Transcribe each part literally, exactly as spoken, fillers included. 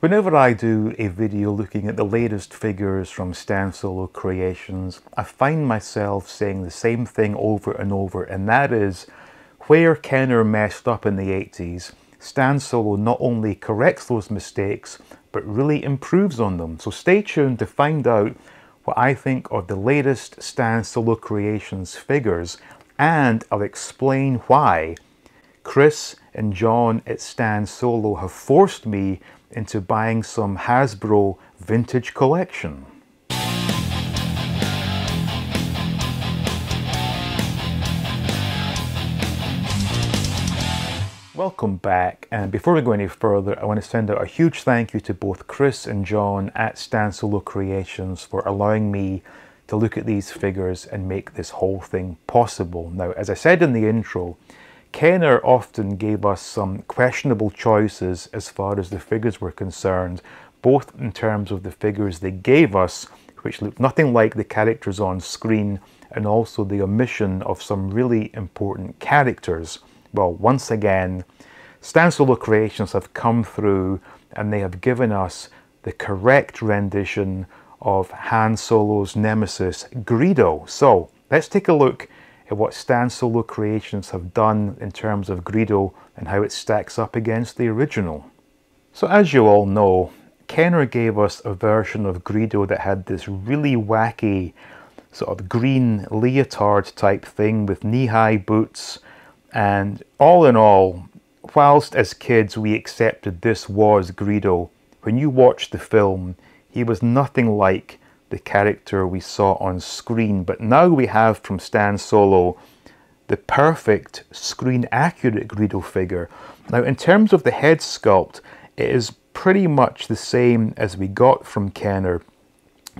Whenever I do a video looking at the latest figures from Stan Solo Creations, I find myself saying the same thing over and over, and that is, where Kenner messed up in the eighties, Stan Solo not only corrects those mistakes, but really improves on them. So stay tuned to find out what I think of the latest Stan Solo Creations figures, and I'll explain why Chris and John at Stan Solo have forced me into buying some Hasbro vintage collection. Welcome back, and before we go any further, I want to send out a huge thank you to both Chris and John at Stan Solo Creations for allowing me to look at these figures and make this whole thing possible. Now, as I said in the intro, Kenner often gave us some questionable choices as far as the figures were concerned, both in terms of the figures they gave us, which looked nothing like the characters on screen, and also the omission of some really important characters. Well, once again, Stan Solo Creations have come through and they have given us the correct rendition of Han Solo's nemesis, Greedo. So, let's take a look at what Stan Solo Creations have done in terms of Greedo and how it stacks up against the original. So as you all know, Kenner gave us a version of Greedo that had this really wacky sort of green leotard type thing with knee-high boots, and all in all, whilst as kids we accepted this was Greedo, when you watch the film, he was nothing like the character we saw on screen. But now we have from Stan Solo the perfect screen accurate Greedo figure. Now in terms of the head sculpt, it is pretty much the same as we got from Kenner,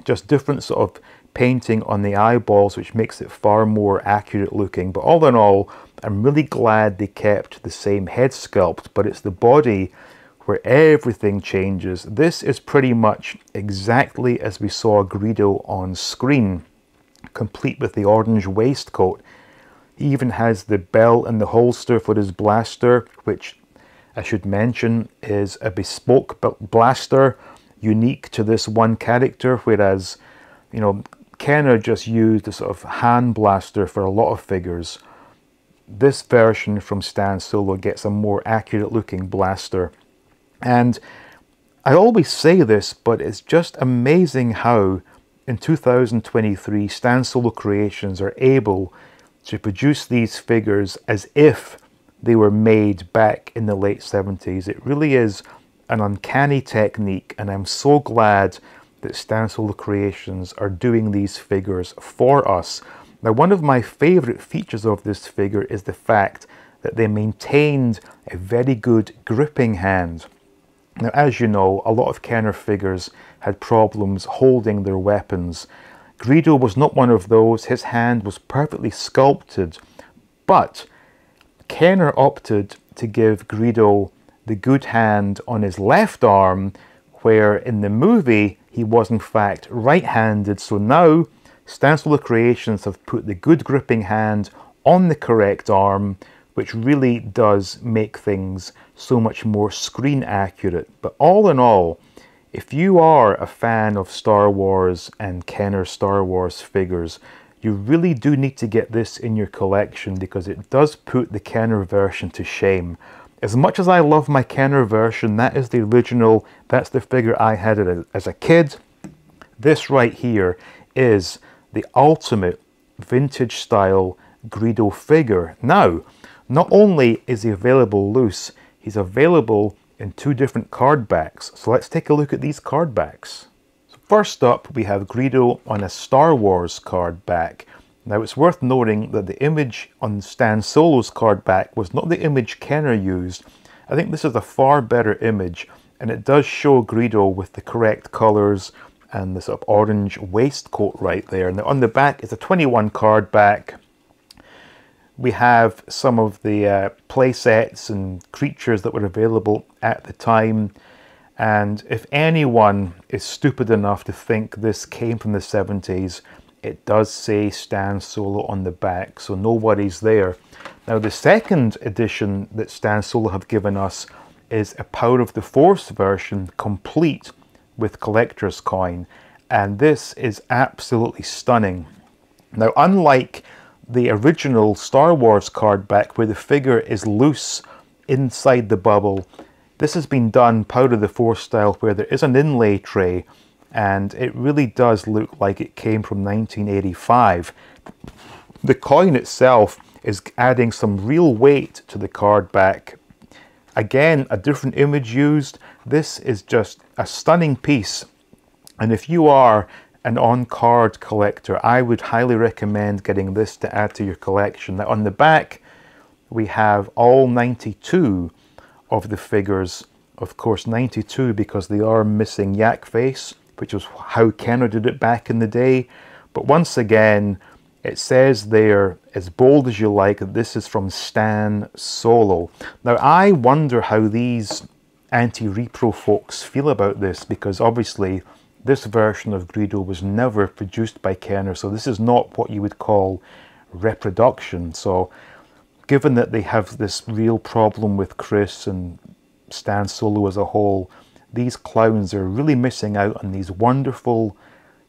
just different sort of painting on the eyeballs which makes it far more accurate looking. But all in all, I'm really glad they kept the same head sculpt, but it's the body where everything changes. This is pretty much exactly as we saw Greedo on screen, complete with the orange waistcoat. He even has the belt and the holster for his blaster, which I should mention is a bespoke blaster, unique to this one character, whereas, you know, Kenner just used a sort of hand blaster for a lot of figures. This version from Stan Solo gets a more accurate looking blaster. And I always say this, but it's just amazing how in two thousand twenty-three Stan Solo Creations are able to produce these figures as if they were made back in the late seventies. It really is an uncanny technique, and I'm so glad that Stan Solo Creations are doing these figures for us. Now, one of my favourite features of this figure is the fact that they maintained a very good gripping hand. Now, as you know, a lot of Kenner figures had problems holding their weapons. Greedo was not one of those. His hand was perfectly sculpted, but Kenner opted to give Greedo the good hand on his left arm, where in the movie he was in fact right-handed. So now Stan Solo Creations have put the good gripping hand on the correct arm, which really does make things so much more screen accurate. But all in all, if you are a fan of Star Wars and Kenner Star Wars figures, you really do need to get this in your collection, because it does put the Kenner version to shame. As much as I love my Kenner version, that is the original, that's the figure I had as a kid. This right here is the ultimate vintage style Greedo figure. Now, not only is he available loose, he's available in two different card backs. So let's take a look at these card backs. So first up, we have Greedo on a Star Wars card back. Now it's worth noting that the image on Stan Solo's card back was not the image Kenner used. I think this is a far better image, and it does show Greedo with the correct colors and this sort of orange waistcoat right there. Now on the back is a twenty-one card back. We have some of the uh, play sets and creatures that were available at the time. And if anyone is stupid enough to think this came from the seventies, it does say Stan Solo on the back, so no worries there. Now the second edition that Stan Solo have given us is a Power of the Force version complete with collector's coin, and this is absolutely stunning. Now, unlike the original Star Wars card back where the figure is loose inside the bubble, this has been done Power of the Force style where there is an inlay tray, and it really does look like it came from nineteen eighty-five. The coin itself is adding some real weight to the card back. Again, a different image used. This is just a stunning piece. And if you are an on-card collector, I would highly recommend getting this to add to your collection. Now, on the back, we have all ninety-two of the figures. Of course, ninety-two because they are missing Yak Face, which was how Kenner did it back in the day. But once again, it says there, as bold as you like, that this is from Stan Solo. Now, I wonder how these anti-repro folks feel about this, because obviously this version of Greedo was never produced by Kenner, so this is not what you would call reproduction. So given that they have this real problem with Chris and Stan Solo as a whole, these clowns are really missing out on these wonderful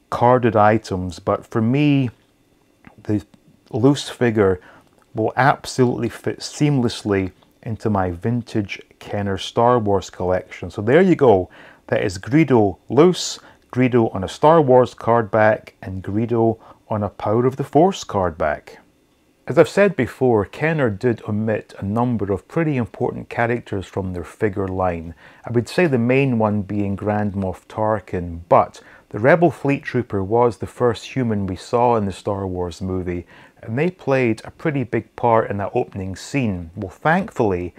carded items. But for me, the loose figure will absolutely fit seamlessly into my vintage Kenner Star Wars collection. So there you go. That is Greedo loose, Greedo on a Star Wars card back, and Greedo on a Power of the Force card back. As I've said before, Kenner did omit a number of pretty important characters from their figure line. I would say the main one being Grand Moff Tarkin, but the Rebel Fleet Trooper was the first human we saw in the Star Wars movie, and they played a pretty big part in that opening scene. Well, thankfully,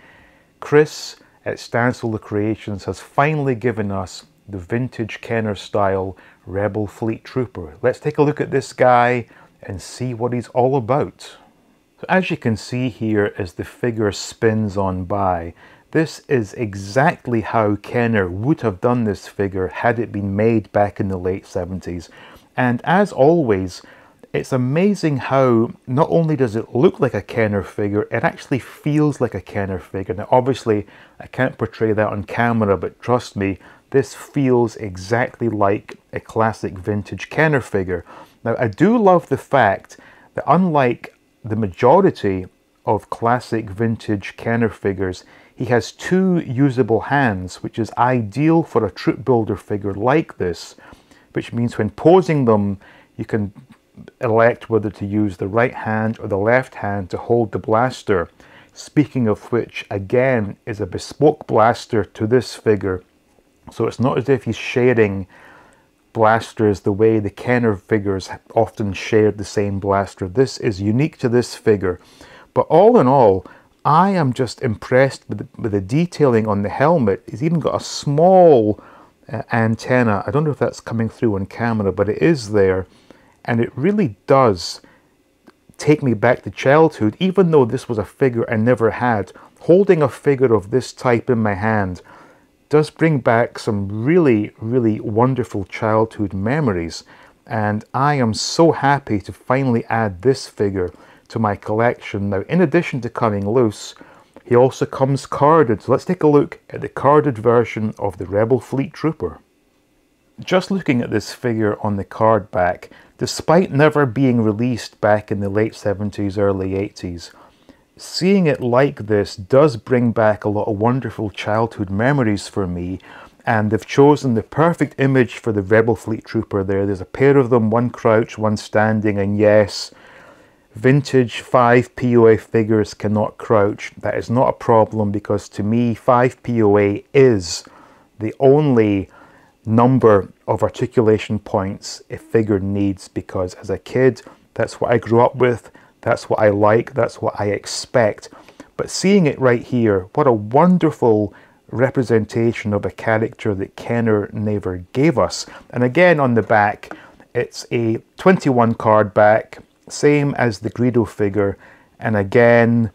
Chris at Stan Solo Creations has finally given us the vintage Kenner style Rebel Fleet Trooper. Let's take a look at this guy and see what he's all about. So as you can see here, as the figure spins on by, this is exactly how Kenner would have done this figure had it been made back in the late seventies. And as always, it's amazing how not only does it look like a Kenner figure, it actually feels like a Kenner figure. Now obviously, I can't portray that on camera, but trust me, this feels exactly like a classic vintage Kenner figure. Now I do love the fact that unlike the majority of classic vintage Kenner figures, he has two usable hands, which is ideal for a troop builder figure like this, which means when posing them, you can elect whether to use the right hand or the left hand to hold the blaster. Speaking of which, again, is a bespoke blaster to this figure. So it's not as if he's sharing blasters the way the Kenner figures often shared the same blaster. This is unique to this figure. But all in all, I am just impressed with the, with the detailing on the helmet. He's even got a small uh, antenna. I don't know if that's coming through on camera, but it is there. And it really does take me back to childhood, even though this was a figure I never had. Holding a figure of this type in my hand does bring back some really, really wonderful childhood memories. And I am so happy to finally add this figure to my collection. Now, in addition to coming loose, he also comes carded. So let's take a look at the carded version of the Rebel Fleet Trooper. Just looking at this figure on the card back, despite never being released back in the late seventies, early eighties, seeing it like this does bring back a lot of wonderful childhood memories for me. And they've chosen the perfect image for the Rebel Fleet Trooper there. There's a pair of them, one crouched, one standing, and yes, vintage five P O A figures cannot crouch. That is not a problem, because to me five P O A is the only number of articulation points a figure needs, because as a kid, that's what I grew up with, that's what I like, that's what I expect. But seeing it right here, what a wonderful representation of a character that Kenner never gave us. And again on the back, it's a twenty-one card back, same as the Greedo figure. And again,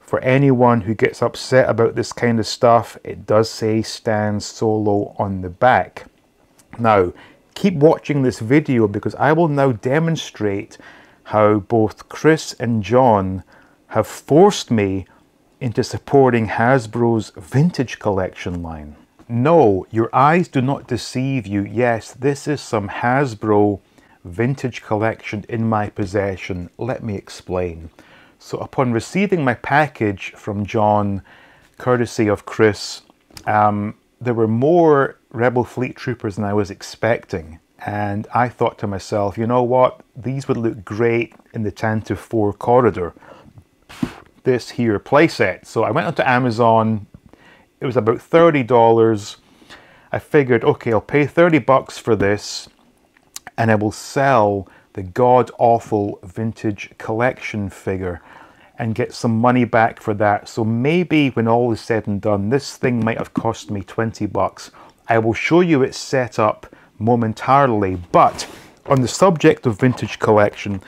for anyone who gets upset about this kind of stuff, it does say Stan Solo on the back. Now, keep watching this video, because I will now demonstrate how both Chris and John have forced me into supporting Hasbro's vintage collection line. No, your eyes do not deceive you. Yes, this is some Hasbro vintage collection in my possession. Let me explain. So upon receiving my package from John, courtesy of Chris, um, there were more Rebel Fleet Troopers than I was expecting. And I thought to myself, you know what? These would look great in the Tantive four corridor. This here playset. So I went onto Amazon. It was about thirty dollars. I figured, okay, I'll pay thirty bucks for this and I will sell the god-awful vintage collection figure and get some money back for that. So maybe when all is said and done, this thing might have cost me twenty bucks. I will show you its setup momentarily, but on the subject of vintage collection,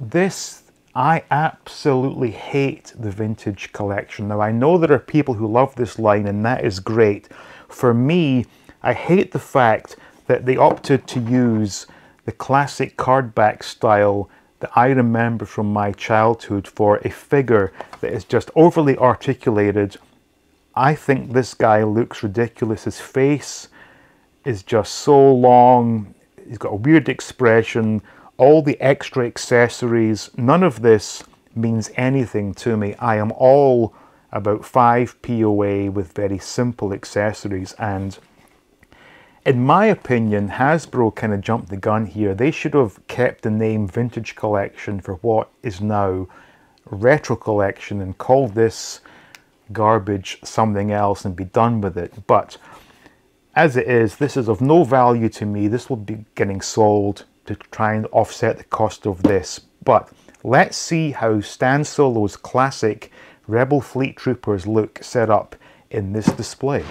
this, I absolutely hate the vintage collection. Now, I know there are people who love this line and that is great. For me, I hate the fact that they opted to use the classic cardback style that I remember from my childhood for a figure that is just overly articulated. I think this guy looks ridiculous. His face is just so long. He's got a weird expression. All the extra accessories, none of this means anything to me. I am all about five P O A with very simple accessories. And in my opinion, Hasbro kind of jumped the gun here. They should have kept the name Vintage Collection for what is now Retro Collection and called this garbage something else and be done with it. But as it is, this is of no value to me. This will be getting sold to try and offset the cost of this. But let's see how Stan Solo's classic Rebel Fleet Troopers look set up in this display.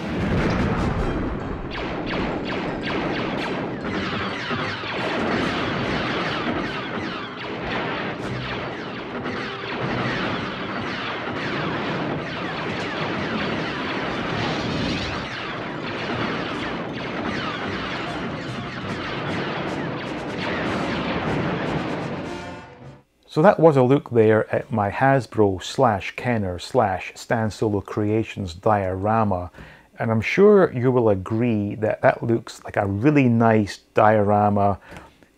So that was a look there at my Hasbro slash Kenner slash Stan Solo Creations diorama, and I'm sure you will agree that that looks like a really nice diorama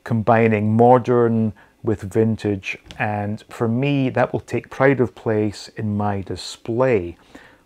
combining modern with vintage, and for me that will take pride of place in my display.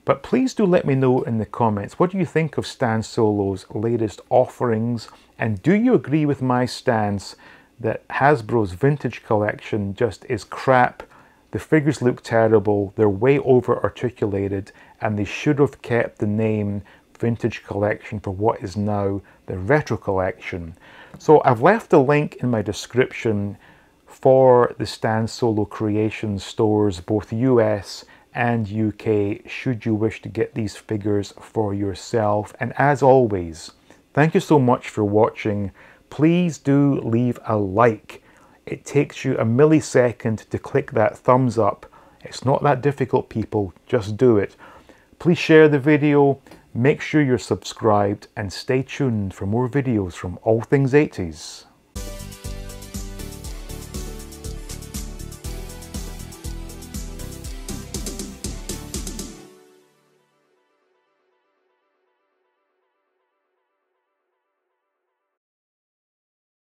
But please do let me know in the comments, what do you think of Stan Solo's latest offerings, and do you agree with my stance that Hasbro's vintage collection just is crap? The figures look terrible, they're way over articulated, and they should have kept the name Vintage Collection for what is now the Retro Collection. So I've left a link in my description for the Stan Solo Creations stores, both U S and U K, should you wish to get these figures for yourself. And as always, thank you so much for watching. Please do leave a like. It takes you a millisecond to click that thumbs up. It's not that difficult, people, just do it. Please share the video, make sure you're subscribed, and stay tuned for more videos from All Things eighties.